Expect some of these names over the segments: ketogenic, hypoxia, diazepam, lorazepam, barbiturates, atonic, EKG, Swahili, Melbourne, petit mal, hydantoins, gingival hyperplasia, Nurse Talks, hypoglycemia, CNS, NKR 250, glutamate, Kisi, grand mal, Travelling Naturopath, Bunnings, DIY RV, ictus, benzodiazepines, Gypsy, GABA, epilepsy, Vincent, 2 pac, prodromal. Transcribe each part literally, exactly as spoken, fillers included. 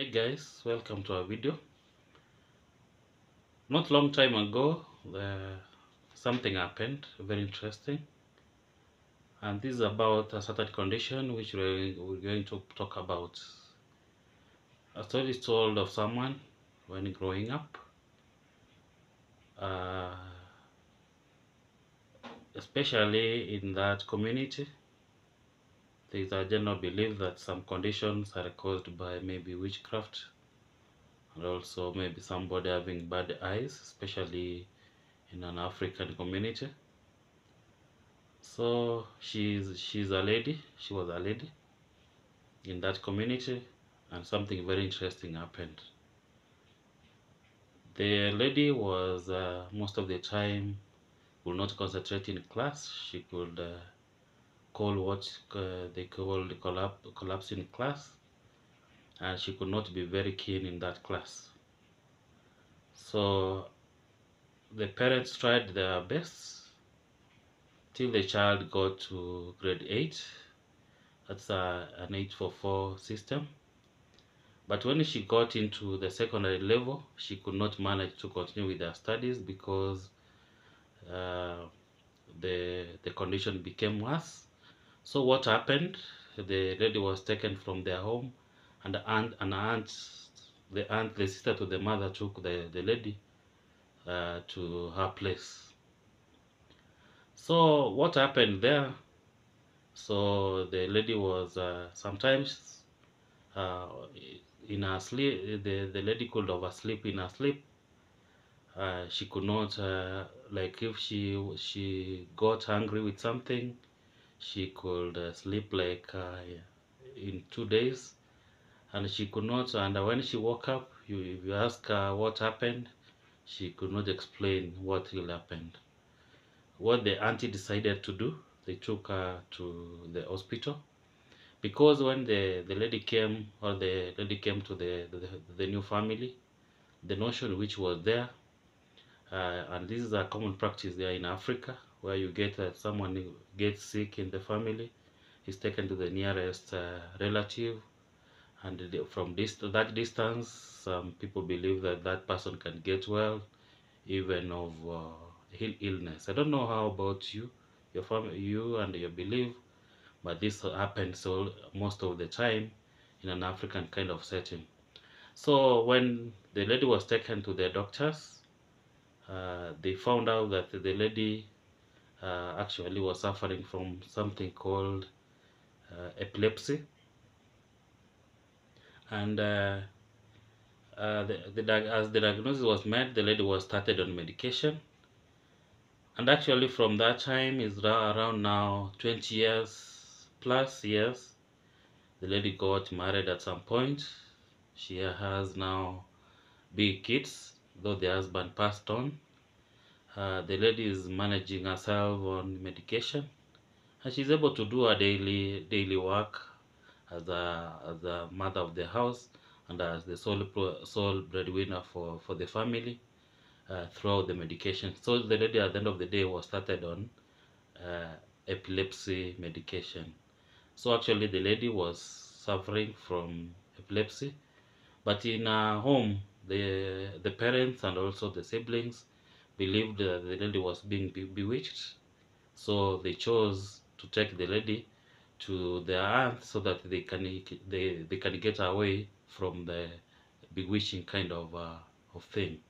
Hey guys, welcome to our video. Not long time ago, uh, something happened, very interesting. And this is about a certain condition which we're, we're going to talk about. A story is told of someone when growing up, uh, especially in that community. There is a general belief that some conditions are caused by maybe witchcraft and also maybe somebody having bad eyes, especially in an African community. So she's she's a lady, she was a lady in that community, and something very interesting happened. The lady was uh, most of the time would not concentrate in class. She could uh, call what uh, they call the collapse, collapse in class, and she could not be very keen in that class. So the parents tried their best till the child got to grade eight. That's a, an eight four four system. But when she got into the secondary level, she could not manage to continue with her studies because uh, the the condition became worse. So what happened? The lady was taken from their home, and the aunt, and aunt, the aunt, the sister to the mother, took the the lady uh, to her place. So what happened there? So the lady was uh, sometimes uh, in her sleep. The the lady could oversleep in her sleep. Uh, she could not uh, like if she she got angry with something. She could uh, sleep like uh, in two days, and she could not. And when she woke up, you, if you ask her what happened, she could not explain what really happened. What the auntie decided to do, they took her to the hospital, because when the the lady came or the lady came to the the, the new family, the notion which was there, uh, and this is a common practice there in Africa, where you get that uh, someone who gets sick in the family is taken to the nearest uh, relative, and the, from this to that distance, some people believe that that person can get well, even of uh, illness. I don't know how about you, your family, you and your belief, but this happens all most of the time in an African kind of setting. So when the lady was taken to the doctors, uh, they found out that the lady Uh, actually was suffering from something called uh, epilepsy, and uh, uh, the, the, as the diagnosis was made, the lady was started on medication, and actually from that time is around now twenty years plus years, the lady got married at some point. She has now big kids, though the husband passed on. Uh, the lady is managing herself on medication, and she's able to do her daily daily work as a as a mother of the house and as the sole sole breadwinner for for the family uh, throughout the medication. So the lady at the end of the day was started on uh, epilepsy medication. So actually the lady was suffering from epilepsy, but in her home, the the parents and also the siblings believed that the lady was being be bewitched, so they chose to take the lady to their aunt so that they can they they can get away from the bewitching kind of uh, of thing.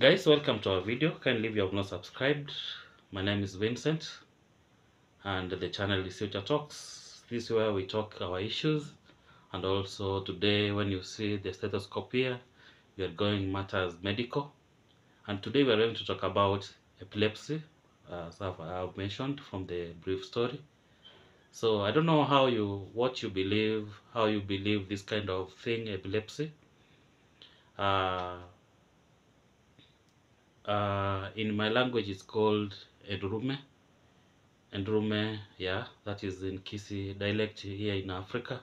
Guys, welcome to our video. Kindly, if you have not subscribed, my name is Vincent, and the channel is Nurse Talks. This is where we talk our issues, and also today, when you see the stethoscope here, we are going matters medical. And today we are going to talk about epilepsy, as I've, I've mentioned from the brief story. So I don't know how you, what you believe, how you believe this kind of thing, epilepsy. Uh, uh, in my language, it's called endrume. Endrume, yeah, that is in Kisi dialect here in Africa.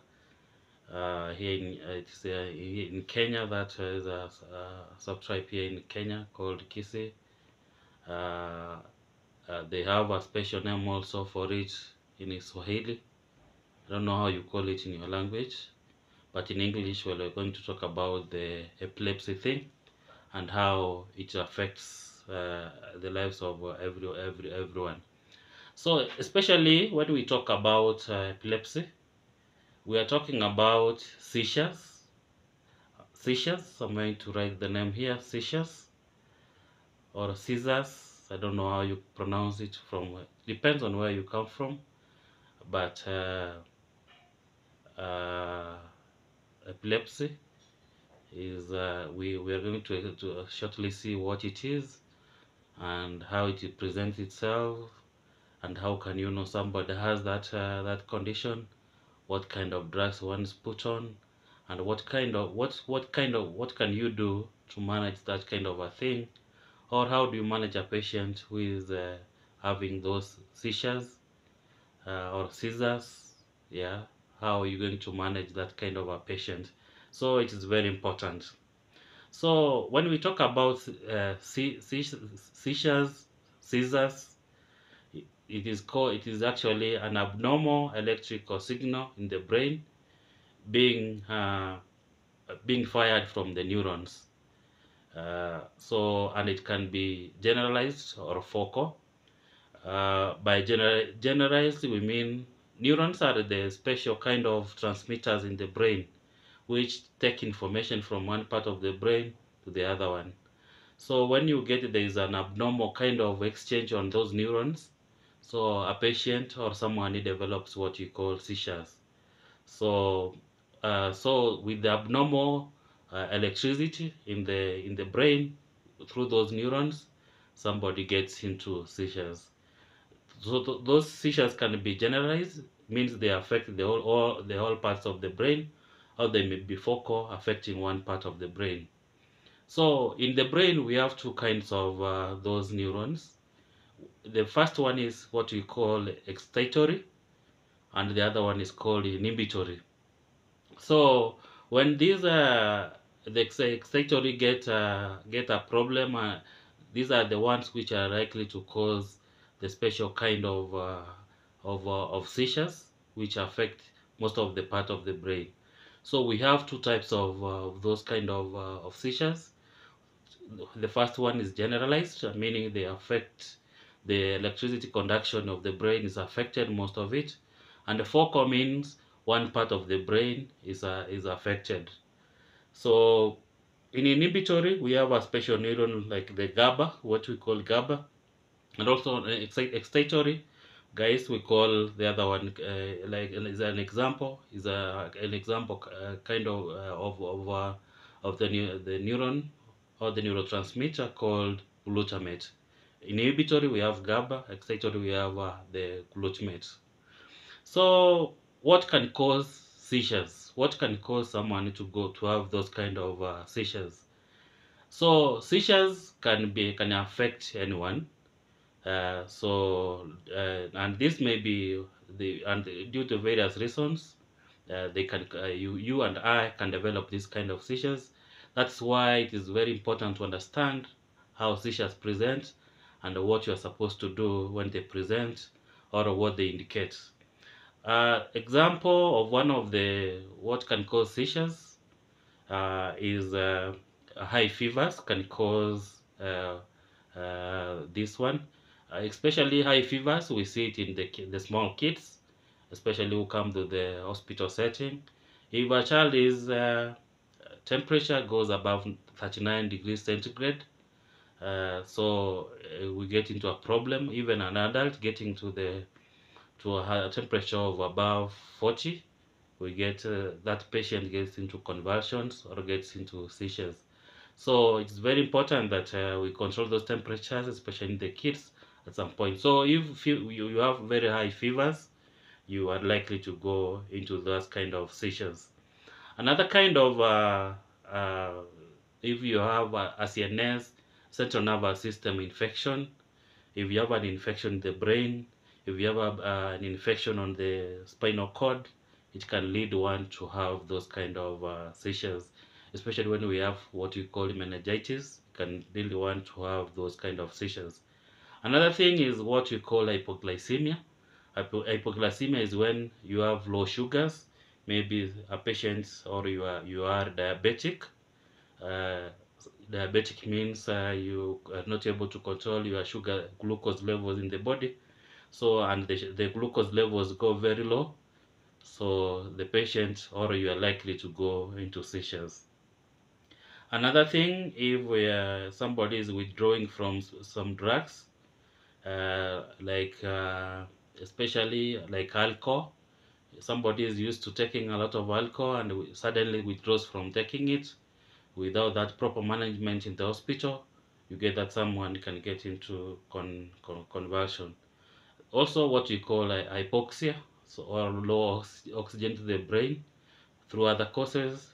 Uh, here in, uh, it's, uh, in Kenya, that is a, a sub-tribe here in Kenya called Kisi. Uh, uh, they have a special name also for it in Swahili. I don't know how you call it in your language, But in English, well, we're going to talk about the epilepsy thing and how it affects uh, the lives of every, every, everyone. So especially when we talk about uh, epilepsy, we are talking about seizures. Seizures, I'm going to write the name here, seizures or seizures. I don't know how you pronounce it from, depends on where you come from. But uh, uh, epilepsy is, uh, we, we are going to, to shortly see what it is and how it presents itself and how can you know somebody has that, uh, that condition, what kind of drugs one's put on, and what kind of, what, what kind of, what can you do to manage that kind of a thing, or how do you manage a patient who is uh, having those seizures uh, or seizures, yeah, how are you going to manage that kind of a patient? So it is very important. So when we talk about uh, se seizures, seizures, it is called, it is actually an abnormal electrical signal in the brain being uh, being fired from the neurons. Uh, so, and it can be generalized or focal. Uh, by gener generalized, we mean neurons are the special kind of transmitters in the brain, which take information from one part of the brain to the other one. So when you get there is an abnormal kind of exchange on those neurons, so a patient or someone who develops what you call seizures. So, uh, so with the abnormal uh, electricity in the in the brain through those neurons, somebody gets into seizures. So th those seizures can be generalized, means they affect the whole all the whole parts of the brain, or they may be focal, affecting one part of the brain. So in the brain we have two kinds of uh, those neurons. The first one is what we call excitatory, and the other one is called inhibitory. So when these uh, the excitatory get uh, get a problem, uh, these are the ones which are likely to cause the special kind of uh, of uh, of seizures, which affect most of the part of the brain. So we have two types of, uh, of those kind of uh, of seizures. The first one is generalized, meaning they affect the electricity conduction of the brain is affected, most of it, and the focal means one part of the brain is uh, is affected. So in inhibitory we have a special neuron like the GABA, what we call GABA, and also excitatory guys we call the other one uh, like is an example is a an example uh, kind of uh, of of, uh, of the new the neuron or the neurotransmitter called glutamate. Inhibitory we have GABA, excitatory we have uh, the glutamate. So what can cause seizures? What can cause someone to go to have those kind of uh, seizures? So seizures can be can affect anyone. Uh, so uh, and this may be the and due to various reasons, uh, they can uh, you you and I can develop this kind of seizures. That's why it is very important to understand how seizures present and what you are supposed to do when they present or what they indicate. Uh, example of one of the what can cause seizures uh, is uh, high fevers can cause uh, uh, this one. Uh, especially high fevers, we see it in the the small kids, especially who come to the hospital setting. If a child is uh, temperature goes above thirty-nine degrees centigrade. Uh, so uh, we get into a problem. Even an adult getting to the to a temperature of above forty, we get uh, that patient gets into convulsions or gets into seizures. So it's very important that uh, we control those temperatures, especially in the kids, at some point. So if you you have very high fevers, you are likely to go into those kind of seizures. Another kind of uh, uh, if you have a, a C N S, central nervous system infection, if you have an infection in the brain, if you have a, uh, an infection on the spinal cord, it can lead one to have those kind of uh, seizures, especially when we have what we call meningitis, can lead one to have those kind of seizures. Another thing is what we call hypoglycemia. Hypo hypoglycemia is when you have low sugars maybe a patients or you are you are diabetic. Uh, diabetic means uh, you are not able to control your sugar glucose levels in the body. So and the, the glucose levels go very low. So the patient or you are likely to go into seizures. Another thing, if we are, somebody is withdrawing from some drugs, uh, like uh, especially like alcohol, somebody is used to taking a lot of alcohol and suddenly withdraws from taking it without that proper management in the hospital, you get that someone can get into con con conversion. Also what you call uh, hypoxia, so, or low ox oxygen to the brain through other causes,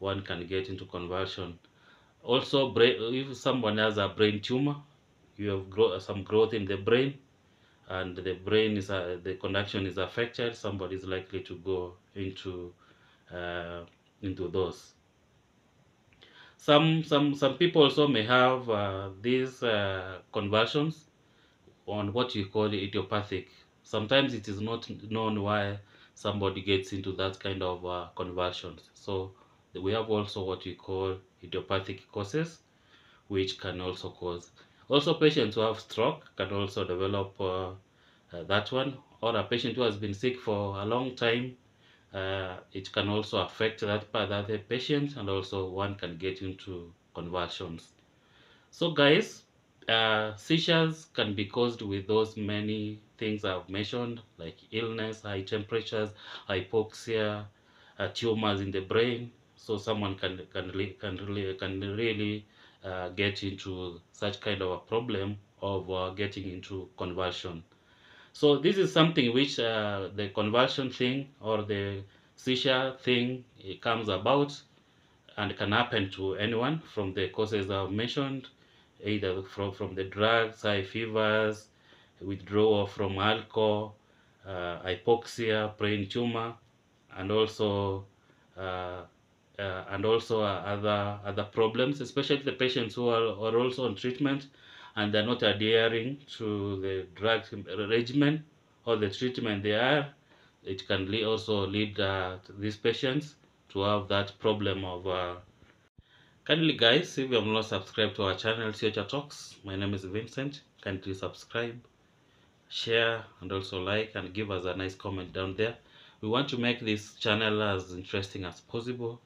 one can get into conversion. Also, brain, if someone has a brain tumor, you have grow, some growth in the brain, and the brain is uh, the connection is affected, somebody is likely to go into uh, into those. Some some some people also may have uh, these uh, conversions on what you call idiopathic. Sometimes it is not known why somebody gets into that kind of uh, conversions. So we have also what we call idiopathic causes, which can also cause. Also, patients who have stroke can also develop uh, uh, that one, or a patient who has been sick for a long time. Uh, it can also affect that part of the patient, and also one can get into convulsions. So guys, uh, seizures can be caused with those many things I've mentioned, like illness, high temperatures, hypoxia, uh, tumors in the brain. So someone can can can really can really uh, get into such kind of a problem of uh, getting into convulsion. So this is something which uh, the convulsion thing or the seizure thing, it comes about and can happen to anyone from the causes I've mentioned, either from, from the drugs, high fevers, withdrawal from alcohol, uh, hypoxia, brain tumor, and also uh, uh, and also uh, other other problems, especially the patients who are, are also on treatment and they're not adhering to the drug regimen or the treatment they are, it can lead, also lead uh, to these patients to have that problem of... Uh... Kindly guys, if you have not subscribed to our channel, Nurse Talks, my name is Vincent. Kindly subscribe, share, and also like, and give us a nice comment down there. We want to make this channel as interesting as possible.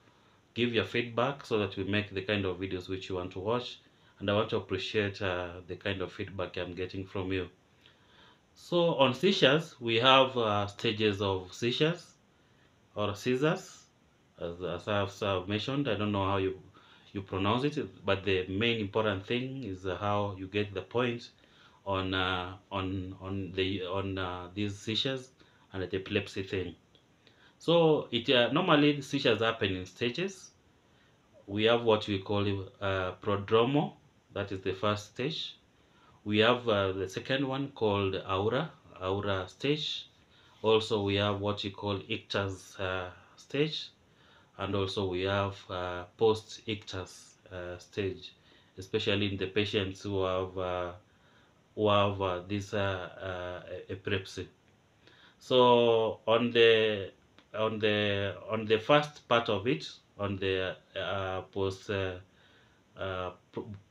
Give your feedback so that we make the kind of videos which you want to watch. And I want to appreciate uh, the kind of feedback I'm getting from you. So on seizures, we have uh, stages of seizures or seizures, as, as I've, I've mentioned. I don't know how you, you pronounce it, but the main important thing is how you get the point on uh, on on the on uh, these seizures and the epilepsy thing. So it uh, normally seizures happen in stages. We have what we call uh, prodromal. That is the first stage. We have uh, the second one called aura, aura stage. Also we have what you call ictus uh, stage, and also we have uh, post-ictus uh, stage, especially in the patients who have uh, who have uh, this uh, uh, epilepsy. So on the on the on the first part of it, on the uh, post. Uh, Uh,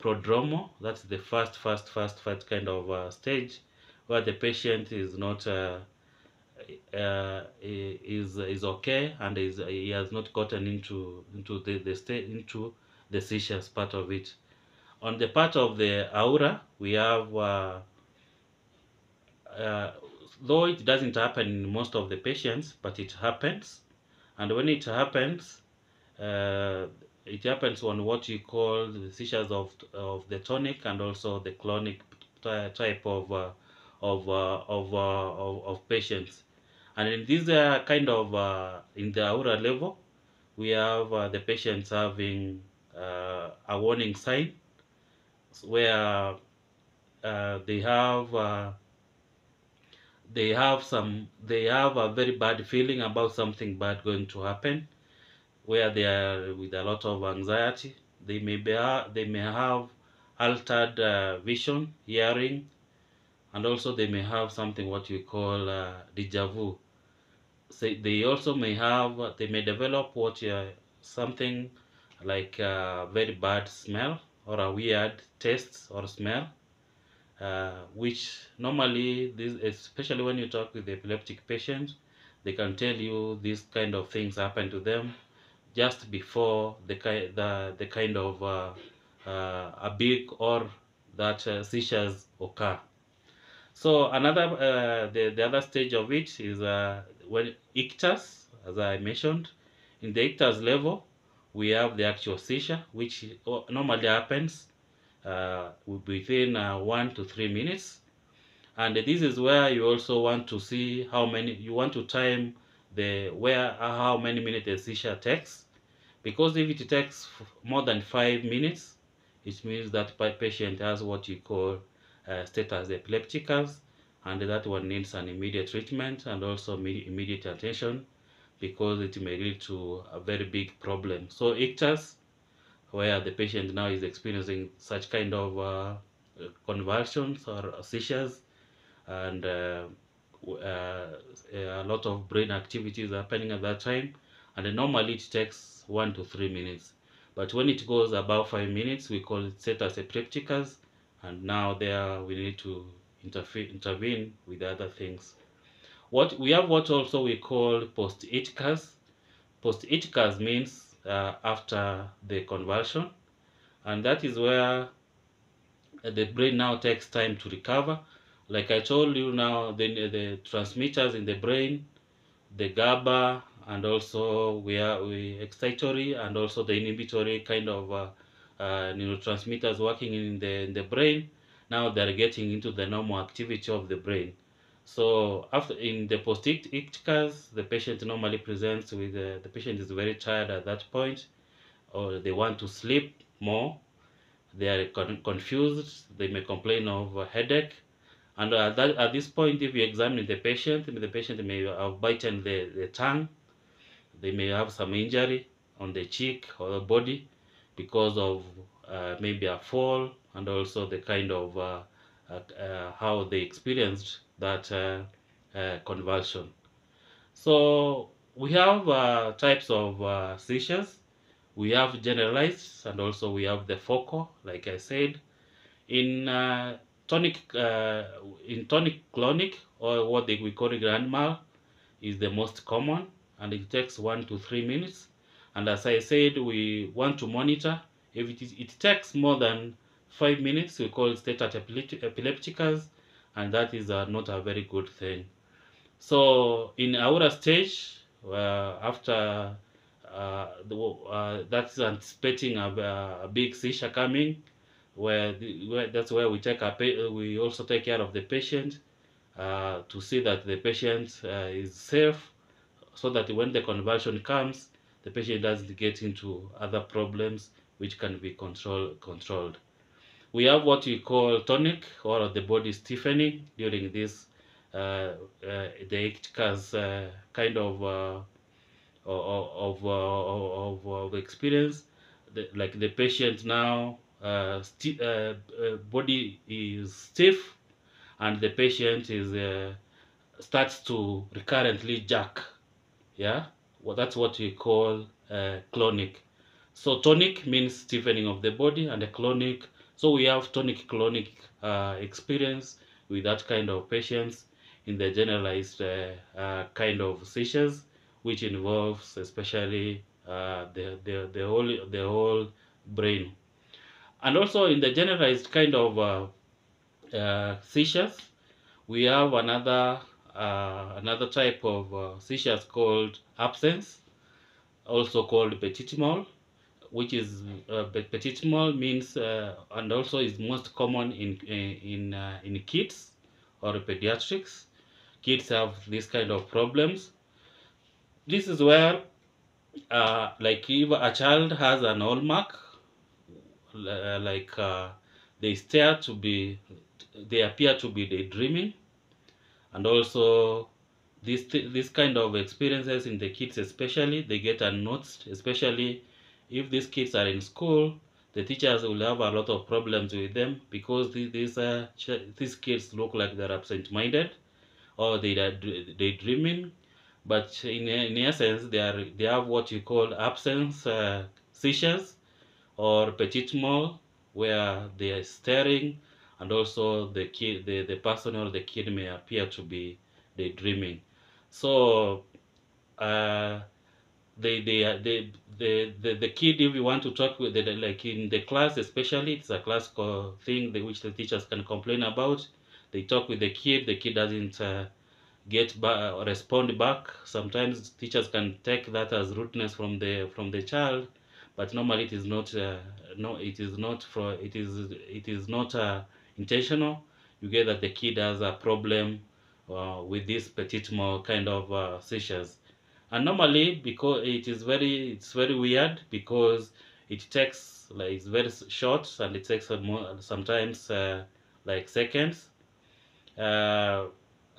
prodromal, that's the first, first, first, first kind of uh, stage where the patient is not uh, uh, is is okay and is he has not gotten into into the the state into the seizures part of it. On the part of the aura, we have uh, uh, though it doesn't happen in most of the patients, but it happens, and when it happens. Uh, It happens on what you call the seizures of of the tonic and also the clonic type of uh, of, uh, of, uh, of of patients, and in these uh, kind of uh, in the aura level, we have uh, the patients having uh, a warning sign, where uh, they have uh, they have some they have a very bad feeling about something bad going to happen. Where they are with a lot of anxiety, they may be they may have altered uh, vision, hearing, and also they may have something what we call uh, deja vu. say they also may have, they may develop what uh, something like a very bad smell or a weird taste or smell, uh, which normally, this, especially when you talk with the epileptic patient, they can tell you these kind of things happen to them just before the, the, the kind of uh, uh, a big or that uh, seizures occur. So another, uh, the, the other stage of it is uh, when ictus, as I mentioned. In the ictus level, we have the actual seizure, which normally happens uh, within uh, one to three minutes. And this is where you also want to see how many, you want to time the, where, how many minutes the seizure takes. Because if it takes more than five minutes, it means that patient has what you call Uh, status epilepticus, and that one needs an immediate treatment and also immediate attention, because it may lead to a very big problem. So ictus, where the patient now is experiencing such kind of uh, convulsions or seizures, and uh, uh, a lot of brain activities happening at that time, and normally it takes one to three minutes. But when it goes above five minutes, we call it status epilepticus. And now there we need to interfe intervene with other things. What we have, what also we call post-ictus. Post-ictus means uh, after the convulsion, and that is where the brain now takes time to recover. Like I told you now, the, the transmitters in the brain, the GABA, and also we are we excitatory and also the inhibitory kind of Uh, Uh, neurotransmitters working in the in the brain. Now they're getting into the normal activity of the brain. So after, in the post-ictus, the patient normally presents with uh, the patient is very tired at that point, or they want to sleep more. They are con confused. They may complain of a headache, and at that at this point, if you examine the patient, the patient may have bitten the, the tongue. They may have some injury on the cheek or the body, because of uh, maybe a fall, and also the kind of uh, uh, uh, how they experienced that uh, uh, convulsion. So we have uh, types of uh, seizures. We have generalized, and also we have the focal, like I said. In uh, tonic, uh, in tonic-clonic, or what they, we call grand mal, is the most common, and it takes one to three minutes. And as I said, we want to monitor. If it, is, it takes more than five minutes, we call it status epilepticus, and that is uh, not a very good thing. So in aura stage, uh, after uh, the, uh, that's anticipating a, a big seizure coming, where, the, where that's where we take our, we also take care of the patient uh, to see that the patient uh, is safe, so that when the convulsion comes, the patient doesn't get into other problems which can be control, controlled. We have what we call tonic, or the body stiffening during this, uh, uh, the ictus uh, kind of uh, of, uh, of, uh, of experience. The, like the patient now, uh, sti uh, uh, body is stiff, and the patient is uh, starts to recurrently jerk, yeah. Well, that's what we call uh, clonic. So tonic means stiffening of the body, and a clonic, so we have tonic-clonic uh, experience with that kind of patients in the generalized uh, uh, kind of seizures, which involves especially uh, the, the, the, whole, the whole brain. And also in the generalized kind of uh, uh, seizures, we have another Uh, another type of uh, seizures called absence, also called petit mal, which is uh, petit mal means uh, and also is most common in in uh, in kids or pediatrics. Kids have this kind of problems. This is where, uh, like if a child has an hallmark, uh, like uh, they stare to be, they appear to be daydreaming. And also, this, th this kind of experiences in the kids especially, they get unnoticed, especially if these kids are in school, the teachers will have a lot of problems with them, because these, these, uh, these kids look like they're absent-minded, or they are daydreaming. but in, in essence they are they have what you call absence uh, seizures or petit mal, where they are staring, and also the kid, the, the person or the kid may appear to be daydreaming. So uh, they, they, they, the, the, the kid, if you want to talk with, the, like in the class especially, it's a class thing which the teachers can complain about. They talk with the kid, the kid doesn't uh, get back or respond back. Sometimes teachers can take that as rudeness from the, from the child, but normally it is not, uh, no, it is not, for, it is, it is not uh, intentional. You get that the kid has a problem uh, with this petit mal kind of uh, seizures. And normally, because it is very, it's very weird, because it takes, like, it's very short, and it takes more, sometimes uh, like seconds. Uh,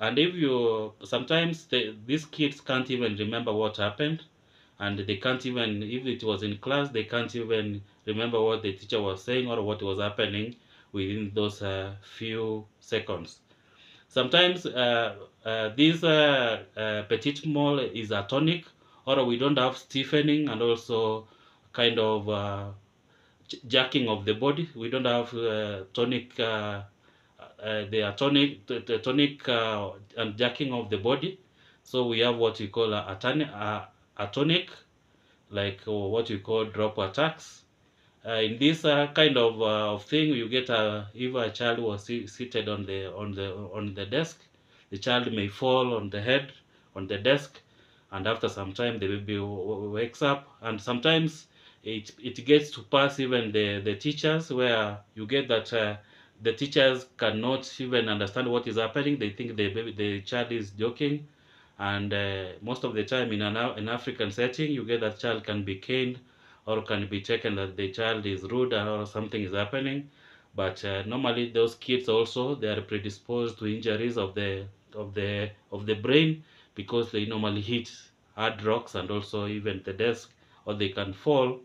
and if you, sometimes they, these kids can't even remember what happened, and they can't even, if it was in class, they can't even remember what the teacher was saying or what was happening within those uh, few seconds. Sometimes uh, uh, this uh, uh, petit mal is atonic, or we don't have stiffening and also kind of uh, jerking of the body. We don't have uh, tonic, uh, uh, the atonic, the tonic uh, and jerking of the body. So we have what we call a atonic, a atonic like what we call drop attacks. Uh, in this uh, kind of, uh, of thing, you get a, if a child was seated on the on the on the desk, the child may fall on the head on the desk, and after some time the baby wakes up. And sometimes it it gets to pass even the the teachers, where you get that uh, the teachers cannot even understand what is happening. They think the baby, the child is joking, and uh, most of the time in an an African setting, you get that child can be caned, or can be taken that the child is rude or something is happening. But uh, normally those kids also, they are predisposed to injuries of the of the of the brain, because they normally hit hard rocks and also even the desk, or they can fall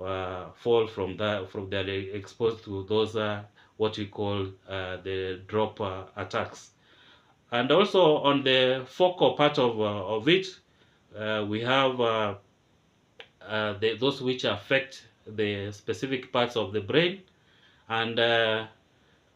uh, fall from that from that exposed to those uh, what we call uh, the drop uh, attacks. And also on the focal part of uh, of it, uh, we have. Uh, Uh, the, those which affect the specific parts of the brain, and uh,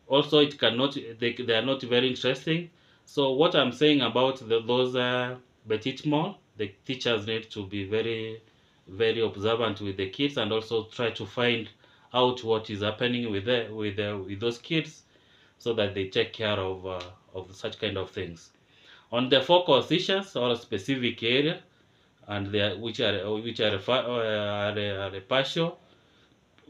also it cannot, they, they are not very interesting. So what I'm saying about the, those uh, petit mal, the teachers need to be very, very observant with the kids, and also try to find out what is happening with the, with the, with those kids, so that they take care of uh, of such kind of things. On the focal seizures or specific area, and they are, which are which are are, are, are partial.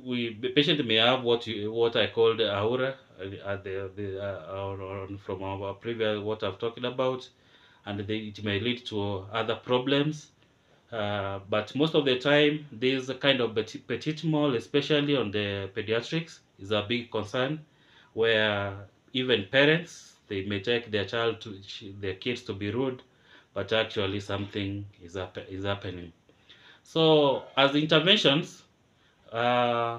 We the patient may have what you, what I call the aura, uh, the, the, uh, or, or from our previous what I've talked about, and they, it may lead to other problems. Uh, but most of the time, this kind of petit mal, especially on the pediatrics, is a big concern, where even parents, they may take their child to their kids to be rude, but actually something is up, is happening. So as interventions, uh,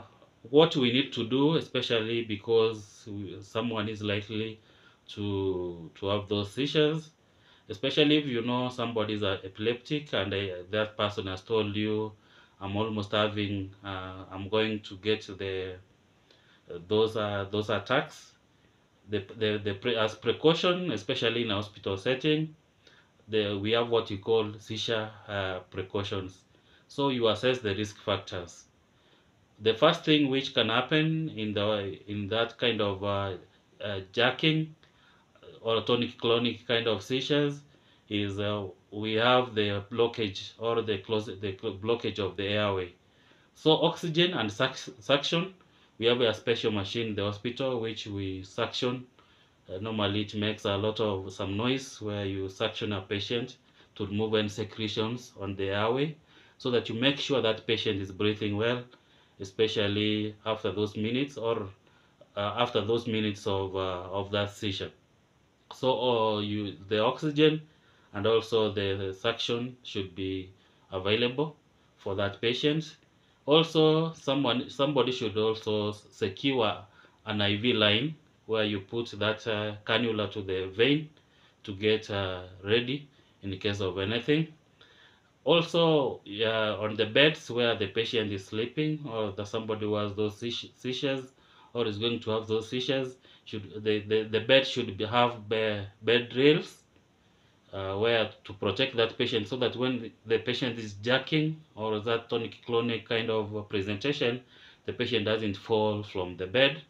what we need to do, especially because someone is likely to to have those seizures, especially if you know somebody is epileptic and I, that person has told you, I'm almost having, uh, I'm going to get the those uh, those attacks. The the the pre, as precaution, especially in a hospital setting. The, we have what you call seizure uh, precautions. So you assess the risk factors. The first thing which can happen in the in that kind of uh, uh, jerking or tonic-clonic kind of seizures is uh, we have the blockage or the close the blockage of the airway. So oxygen and suction, we have a special machine in the hospital which we suction. Uh, normally it makes a lot of some noise where you suction a patient to remove any secretions on the airway, so that you make sure that patient is breathing well, especially after those minutes or uh, after those minutes of, uh, of that seizure. So uh, you, the oxygen and also the suction should be available for that patient. Also someone somebody should also secure an I V line, where you put that uh, cannula to the vein to get uh, ready in case of anything. Also, yeah, on the beds where the patient is sleeping, or the somebody who has those seizures or is going to have those seizures, should the, the, the bed should be, have be, bed rails uh, where to protect that patient, so that when the, the patient is jerking or that tonic-clonic kind of presentation, the patient doesn't fall from the bed.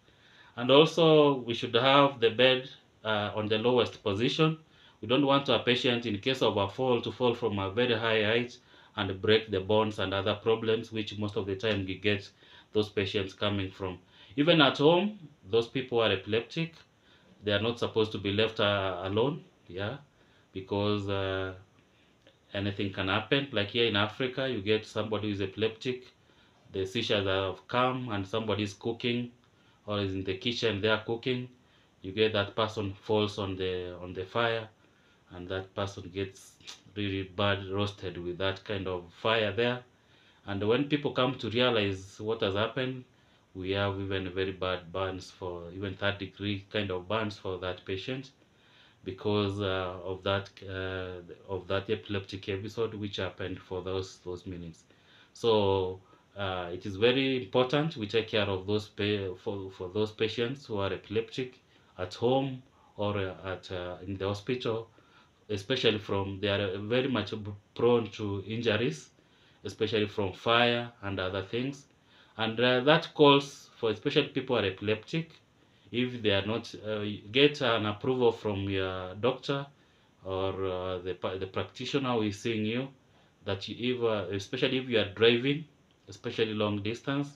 And also, we should have the bed uh, on the lowest position. We don't want a patient, in case of a fall, to fall from a very high height and break the bones and other problems, which most of the time we get those patients coming from. Even at home, those people who are epileptic, they are not supposed to be left uh, alone, yeah, because uh, anything can happen. Like here in Africa, you get somebody who is epileptic, the seizures have come, and somebody is cooking or is in the kitchen, they are cooking. You get that person falls on the on the fire, and that person gets really bad roasted with that kind of fire there. And when people come to realize what has happened, we have even very bad burns, for even third degree kind of burns for that patient, because uh, of that uh, of that epileptic episode which happened for those those minutes. So uh, it is very important we take care of those pa for for those patients who are epileptic at home or at uh, in the hospital. Especially from, they are very much prone to injuries, especially from fire and other things. And uh, that calls for, especially people who are epileptic, if they are not, uh, get an approval from your doctor or uh, the, the practitioner who is seeing you, that you either, especially if you are driving, especially long distance,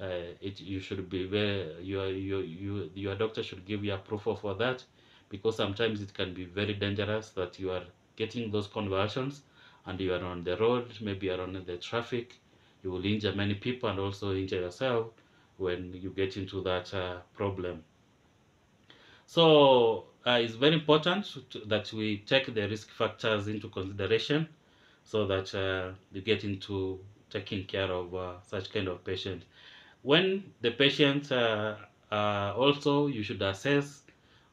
uh, it, you should be very, your, your, your, your doctor should give you approval for that, because sometimes it can be very dangerous that you are getting those convulsions and you are on the road, maybe you are on the traffic. You will injure many people and also injure yourself when you get into that uh, problem. So uh, it's very important to, that we take the risk factors into consideration, so that uh, you get into taking care of uh, such kind of patient. When the patient uh, uh, also, you should assess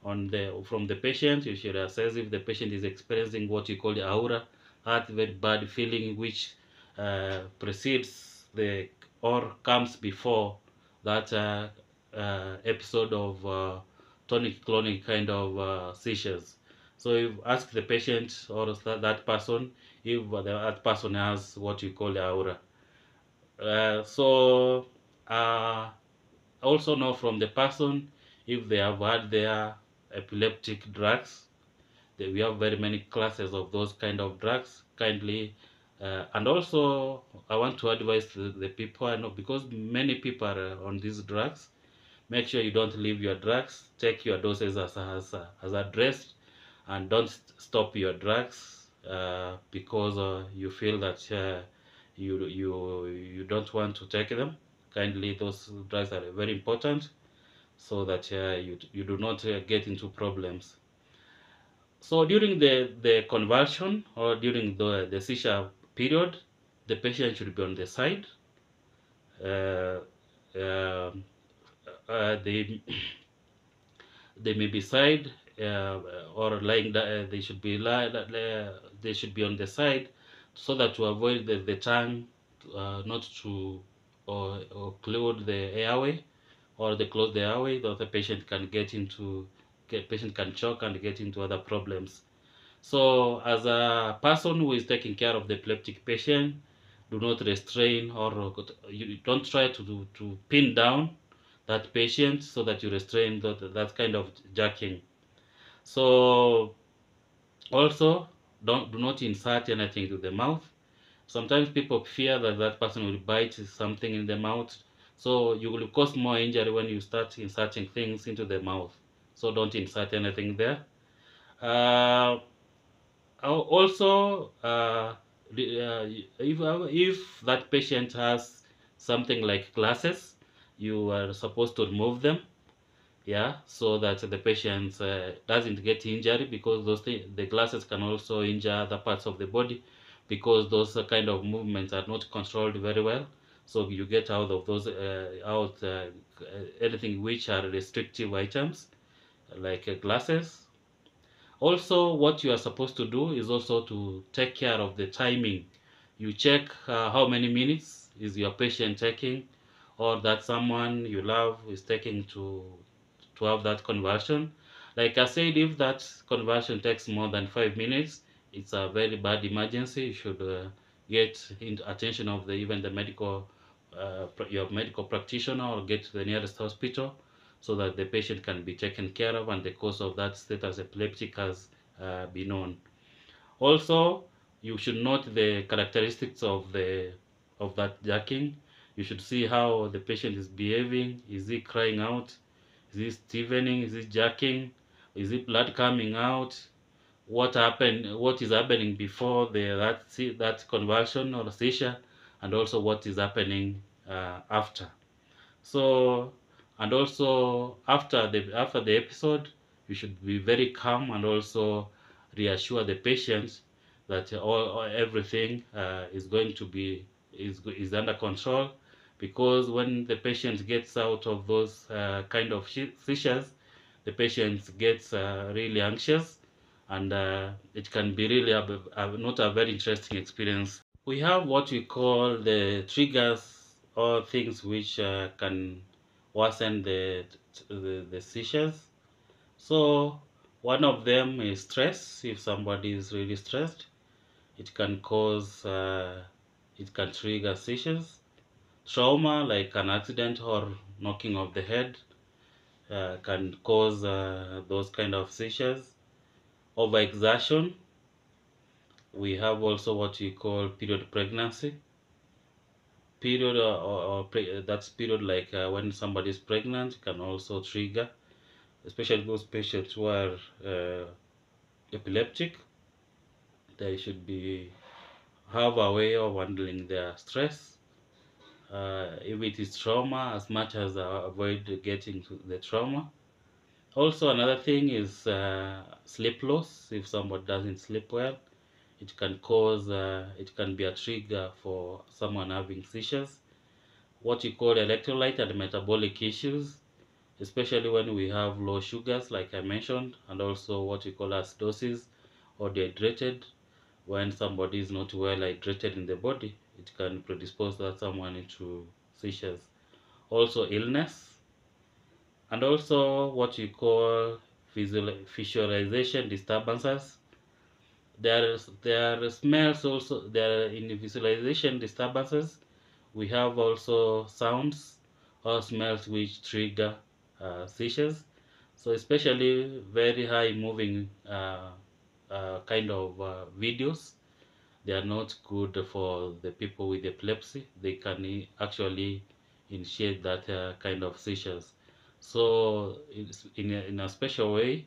on the from the patient, you should assess if the patient is experiencing what you call the aura, that very bad feeling which uh, precedes the or comes before that uh, uh, episode of uh, tonic-clonic kind of uh, seizures. So you ask the patient or that person if that person has what you call the aura. Uh, so uh, also know from the person if they have had their epileptic drugs. We have very many classes of those kind of drugs, kindly. Uh, and also, I want to advise the, the people I know, because many people are on these drugs, make sure you don't leave your drugs, take your doses as, as, as addressed, and don't st stop your drugs uh, because uh, you feel that uh, you, you, you don't want to take them. Kindly, those drugs are very important, so that uh, you, you do not uh, get into problems. So during the, the convulsion or during the, the seizure period, the patient should be on the side. Uh, uh, uh, they, they may be side uh, or lying. Uh, they should be lie, uh, they should be on the side, so that to avoid the, the tongue uh, not to or, or occlude the airway, or they close the airway, that the patient can get into. Patient can choke and get into other problems. So as a person who is taking care of the epileptic patient, do not restrain or you don't try to do, to pin down that patient, so that you restrain that, that kind of jerking. So also don't do not insert anything to the mouth. Sometimes people fear that that person will bite something in the mouth, so you will cause more injury when you start inserting things into the mouth. So don't insert anything there. Uh, also, uh, if, if that patient has something like glasses, you are supposed to remove them, yeah, so that the patient uh, doesn't get injury, because those th the glasses can also injure other parts of the body, because those kind of movements are not controlled very well. So you get out of those uh, out uh, anything which are restrictive items, like glasses. Also, what you are supposed to do is also to take care of the timing. You check uh, how many minutes is your patient taking, or that someone you love is taking to, to have that conversion. Like I said, if that conversion takes more than five minutes, it's a very bad emergency. You should uh, get in attention of the, even the medical, uh, your medical practitioner, or get to the nearest hospital so that the patient can be taken care of and the cause of that status epilepticus has uh, been known. Also, you should note the characteristics of the of that jerking. You should see how the patient is behaving. Is he crying out? Is he stiffening? Is he jerking? Is he blood coming out? What happened? What is happening before the that that convulsion or seizure, and also what is happening uh, after? So. And also, after the after the episode, you should be very calm and also reassure the patient that all everything uh, is going to be is is under control, because when the patient gets out of those uh, kind of seizures, the patient gets uh, really anxious, and uh, it can be really a, a, not a very interesting experience. We have what we call the triggers, or things which uh, can worsen the, the the seizures. So one of them is stress. If somebody is really stressed, it can cause uh, it can trigger seizures. Trauma, like an accident or knocking of the head, uh, can cause uh, those kind of seizures. Overexertion. We have also what we call period pregnancy. Period or, or, or pre that's period like uh, when somebody is pregnant can also trigger, especially those patients who are uh, epileptic. They should be have a way of handling their stress. Uh, if it is trauma, as much as uh, avoid getting to the trauma. Also, another thing is uh, sleep loss. If somebody doesn't sleep well, it can cause, uh, it can be a trigger for someone having seizures. What you call electrolyte and metabolic issues, especially when we have low sugars, like I mentioned, and also what you call acidosis or dehydrated. When somebody is not well hydrated in the body, it can predispose that someone into seizures. Also illness, and also what you call visual visualization disturbances. There, there are smells also, there are in visualization disturbances. We have also sounds or smells which trigger uh, seizures. So especially very high moving uh, uh, kind of uh, videos, they are not good for the people with epilepsy. They can actually initiate that uh, kind of seizures. So it's in, a, in a special way,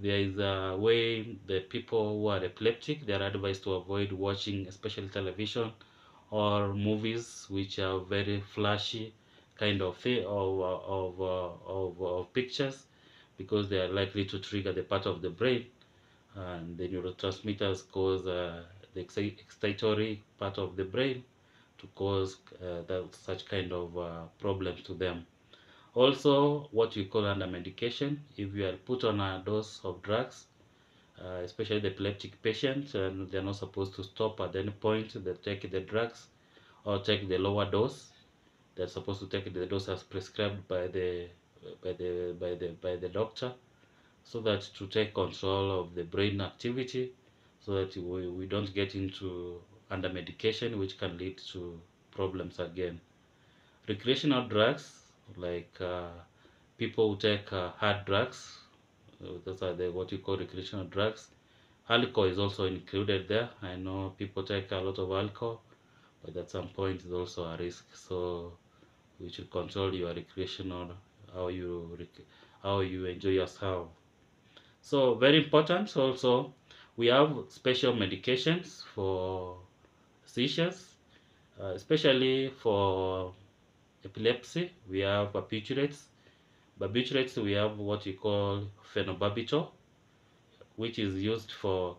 there is a way the people who are epileptic, they are advised to avoid watching especially television or movies which are very flashy kind of thing of, of, of, of pictures, because they are likely to trigger the part of the brain, and the neurotransmitters cause uh, the excitatory part of the brain to cause uh, that, such kind of uh, problems to them. Also, what we call under medication, if you are put on a dose of drugs, uh, especially the epileptic patient, and they're not supposed to stop at any point. They take the drugs or take the lower dose. They're supposed to take the dose as prescribed by the by the by the by the doctor, so that to take control of the brain activity, so that we, we don't get into under medication, which can lead to problems again. Recreational drugs, like uh, people who take uh, hard drugs, uh, those are the what you call recreational drugs. Alcohol is also included there. I know people take a lot of alcohol, but at some point it's also a risk. So you should control your recreational, how you rec how you enjoy yourself. So very important. Also, we have special medications for seizures, uh, especially for epilepsy. We have barbiturates. Barbiturates, we have what we call phenobarbital, which is used for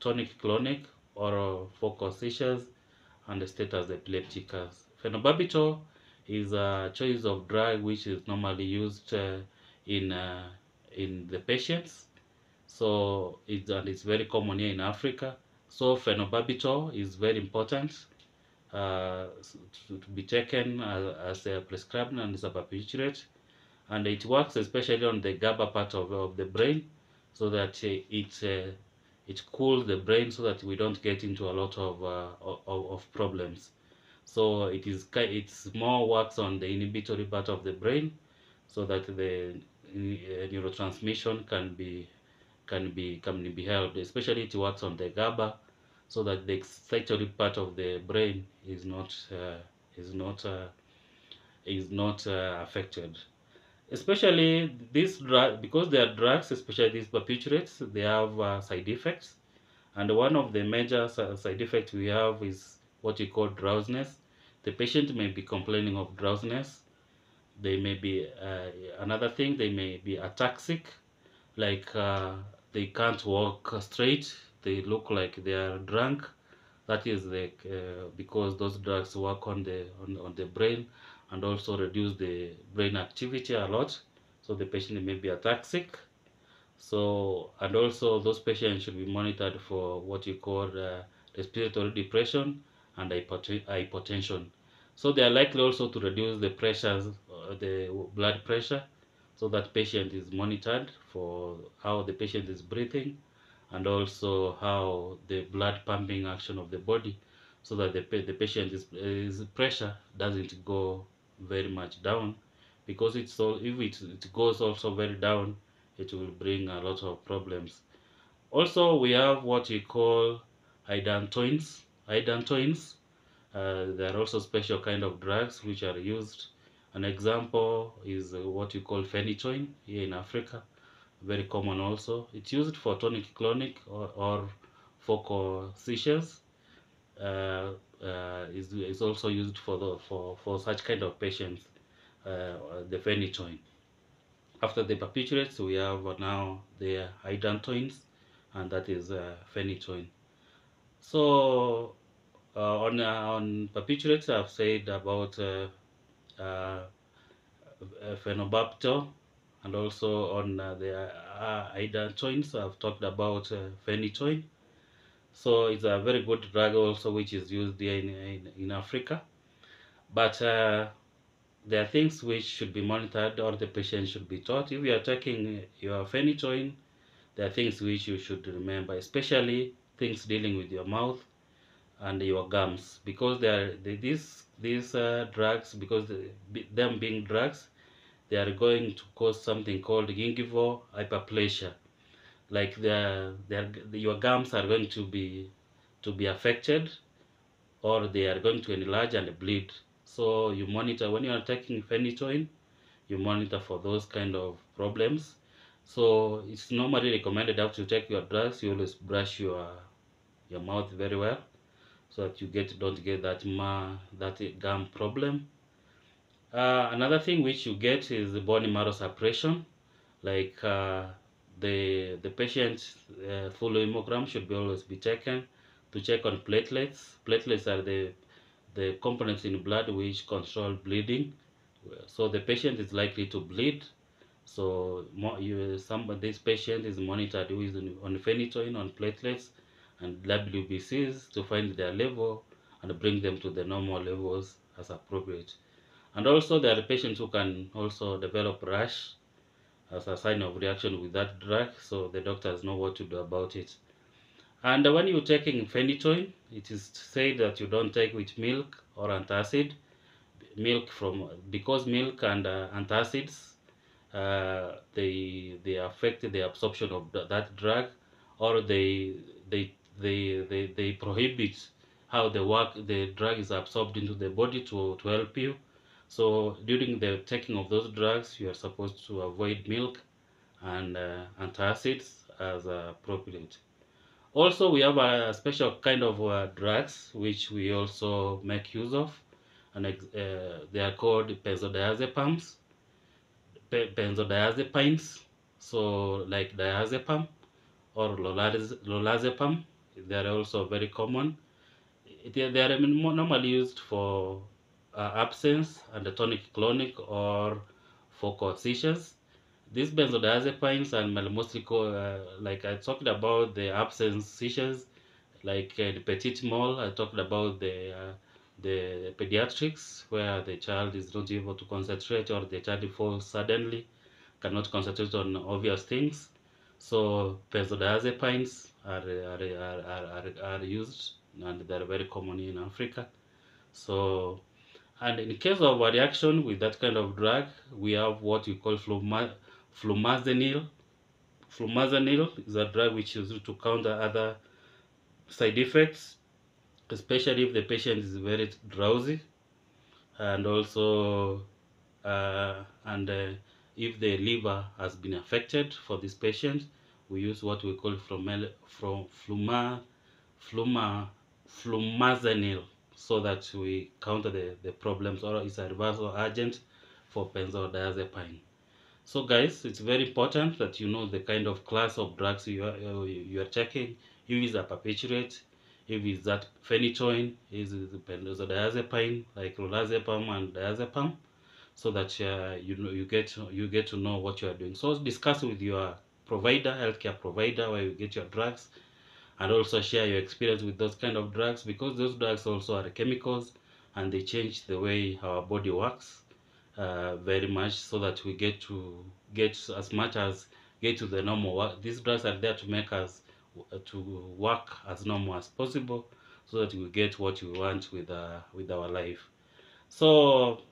tonic-clonic or focal seizures and the status epilepticus. Phenobarbital is a choice of drug which is normally used uh, in uh, in the patients So it's, and it's very common here in Africa. So phenobarbital is very important uh, to, to be taken as, as a prescribed and as a barbiturate, and it works especially on the GABA part of, of the brain, so that uh, it uh, it cools the brain so that we don't get into a lot of uh, of, of problems. So it is it's more works on the inhibitory part of the brain, so that the neurotransmission can be can be can be helped. Especially it works on the GABA, so that the excitatory part of the brain is not uh, is not uh, is not uh, affected. Especially these drugs, because they are drugs, especially these barbiturates, they have uh, side effects, and one of the major side effects we have is what you call drowsiness. The patient may be complaining of drowsiness. They may be uh, another thing. They may be ataxic, like uh, they can't walk straight. They look like they are drunk. That is the uh, because those drugs work on the on, on the brain, and also reduce the brain activity a lot, so the patient may be ataxic. So, and also those patients should be monitored for what you call uh, respiratory depression and hypotension. So they are likely also to reduce the pressures, uh, the blood pressure, so that patient is monitored for how the patient is breathing, and also how the blood pumping action of the body, so that the, the patient is, is pressure doesn't go very much down, because it's so if it, it goes also very down, it will bring a lot of problems. Also we have what we call hydantoins. Hydantoins uh, there are also special kind of drugs which are used. An example is what we call phenytoin here in Africa, very common also. It's used for tonic-clonic or, or focal seizures. Uh, uh, is, is also used for the for for such kind of patients, uh, the phenytoin. After the barbiturates, we have now the hydantoins, and that is uh, phenytoin. So uh, on uh, on barbiturates, I've said about uh, uh, phenobarbital, and also on uh, the uh, hydantoins, I've talked about uh, phenytoin. So it's a very good drug also, which is used here in, in, in Africa. But uh, there are things which should be monitored, or the patient should be taught. If you are taking your phenytoin, there are things which you should remember, especially things dealing with your mouth and your gums. Because they are, they, these, these uh, drugs, because they, them being drugs, they are going to cause something called gingival hyperplasia. Like the, the, the your gums are going to be to be affected, or they are going to enlarge and bleed. So you monitor when you are taking phenytoin, you monitor for those kind of problems. So it's normally recommended after you take your drugs, you always brush your your mouth very well, so that you get don't get that ma that gum problem. Uh, another thing which you get is the bone marrow suppression, like. Uh, The, the patient's uh, full hemogram should be always be taken to check on platelets. Platelets are the, the components in blood which control bleeding. So the patient is likely to bleed. So you, some, this patient is monitored with on phenytoin, on platelets, and W B Cs to find their level and bring them to the normal levels as appropriate. And also there are patients who can also develop rash as a sign of reaction with that drug, so the doctors know what to do about it. And when you're taking phenytoin, it is said that you don't take with milk or antacid. Milk from because milk and uh, antacids uh, they they affect the absorption of that drug, or they they they they, they prohibit how the work the drug is absorbed into the body to to help you. So during the taking of those drugs, you are supposed to avoid milk and uh, antacids as uh, appropriate. Also, we have a special kind of uh, drugs which we also make use of, and uh, they are called benzodiazepams, benzodiazepines. So like diazepam or lorazepam, they are also very common. They are normally used for Uh, absence and the tonic-clonic or focal seizures. These benzodiazepines and malomostic, uh, like I talked about the absence seizures, like uh, the petit mal, I talked about the uh, the pediatrics where the child is not able to concentrate or the child falls suddenly, cannot concentrate on obvious things. So benzodiazepines are are, are, are, are used, and they are very common in Africa. So, and in case of a reaction with that kind of drug, we have what we call fluma, flumazenil. Flumazenil is a drug which is used to counter other side effects, especially if the patient is very drowsy, and also uh, and uh, if the liver has been affected for this patient, we use what we call flumel, from fluma, fluma, flumazenil, so that we counter the, the problems, or it's a reversal agent for benzodiazepine. So guys, it's very important that you know the kind of class of drugs you are, uh, you are checking. If it's a perpetuate, if it's that phenytoin, if it's the benzodiazepine, like lorazepam and diazepam, so that uh, you know you get you get to know what you are doing. So discuss with your provider, healthcare provider, where you get your drugs, and also share your experience with those kind of drugs, because those drugs also are chemicals and they change the way our body works uh, very much, so that we get to get as much as get to the normal work. These drugs are there to make us to work as normal as possible, so that we get what we want with uh, with our life. So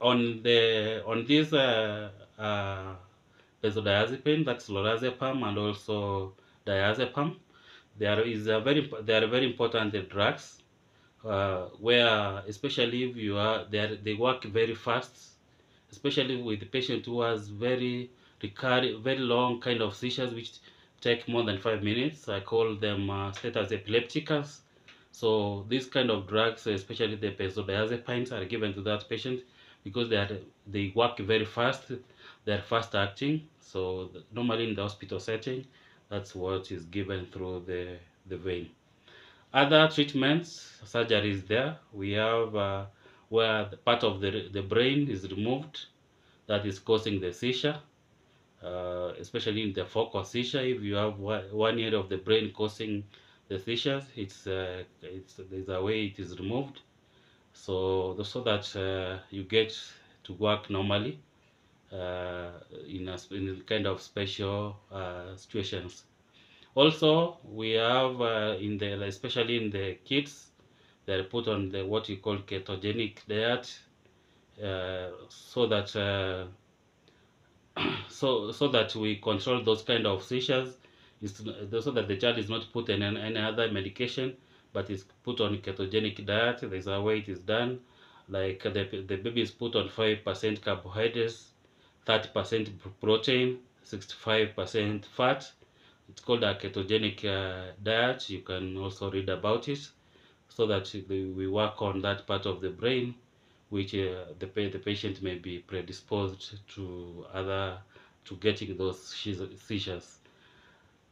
on the on this uh, uh, benzodiazepine, that's lorazepam and also diazepam, there is a very they are very important the drugs, uh, where especially if you are they are, they work very fast, especially with the patient who has very recurring, very long kind of seizures which take more than five minutes. I call them uh, status epilepticus. So these kind of drugs, especially the benzodiazepines, are given to that patient because they are they work very fast. They are fast acting. So normally in the hospital setting, that's what is given through the, the vein. Other treatments, surgery is there. We have uh, where the part of the, the brain is removed that is causing the seizure, uh, especially in the focal seizure. If you have one area of the brain causing the seizures, it's, uh, it's, there's a way it is removed, so, so that uh, you get to work normally. Uh, in, a, in kind of special uh, situations. Also, we have uh, in the especially in the kids, they are put on the what you call ketogenic diet, uh, so that uh, so so that we control those kind of seizures. It's so that the child is not put in any other medication, but is put on ketogenic diet. There's a way it is done, like the the baby is put on five percent carbohydrates, thirty percent protein, sixty-five percent fat. It's called a ketogenic uh, diet. You can also read about it, so that we work on that part of the brain, which uh, the the patient may be predisposed to other to getting those seizures.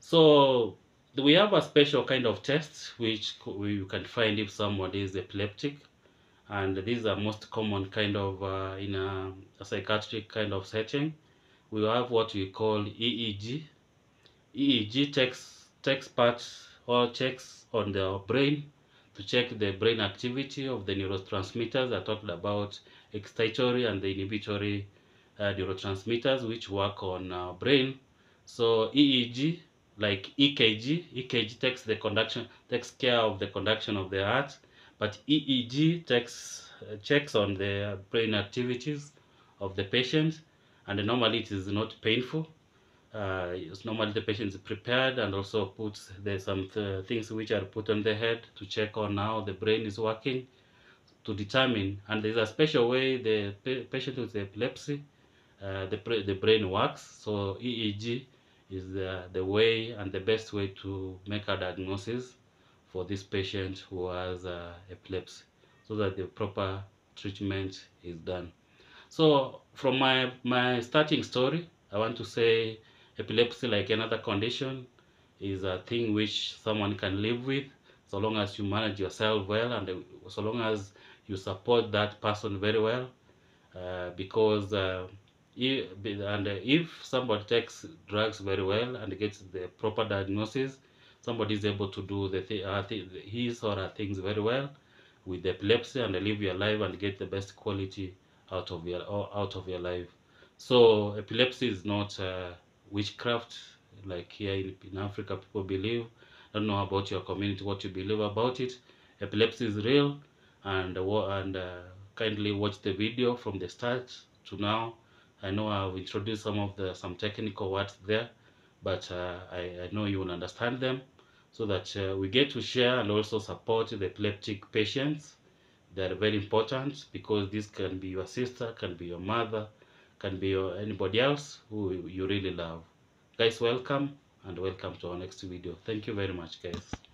So we have a special kind of test which you can find if somebody is epileptic. And these are most common kind of uh, in a, a psychiatric kind of setting. We have what we call E E G. E E G takes takes part or checks on the brain to check the brain activity of the neurotransmitters. I talked about excitatory and the inhibitory uh, neurotransmitters which work on our brain. So E E G, like E K G, E K G takes the conduction takes care of the conduction of the heart. But E E G takes, uh, checks on the brain activities of the patient, and normally it is not painful. Uh, it's normally the patient is prepared, and also puts there's some th things which are put on the head to check on how the brain is working, to determine. And there's a special way the pa patient with epilepsy, uh, the, the brain works. So E E G is the, the way and the best way to make a diagnosis for this patient who has uh, epilepsy, so that the proper treatment is done. So from my, my starting story, I want to say epilepsy, like another condition, is a thing which someone can live with, so long as you manage yourself well, and so long as you support that person very well, uh, because uh, And if somebody takes drugs very well and gets the proper diagnosis, somebody is able to do the th uh, th his or her things very well with epilepsy and live your life and get the best quality out of your out of your life. So epilepsy is not uh, witchcraft like here in, in Africa people believe. I don't know about your community, what you believe about it. Epilepsy is real, and and uh, kindly watch the video from the start to now. I know I've introduced some of the some technical words there, but uh, I, I know you will understand them, so that uh, we get to share and also support the epileptic patients. They are very important because this can be your sister, can be your mother, can be your anybody else who you really love. Guys, welcome and welcome to our next video. Thank you very much, guys.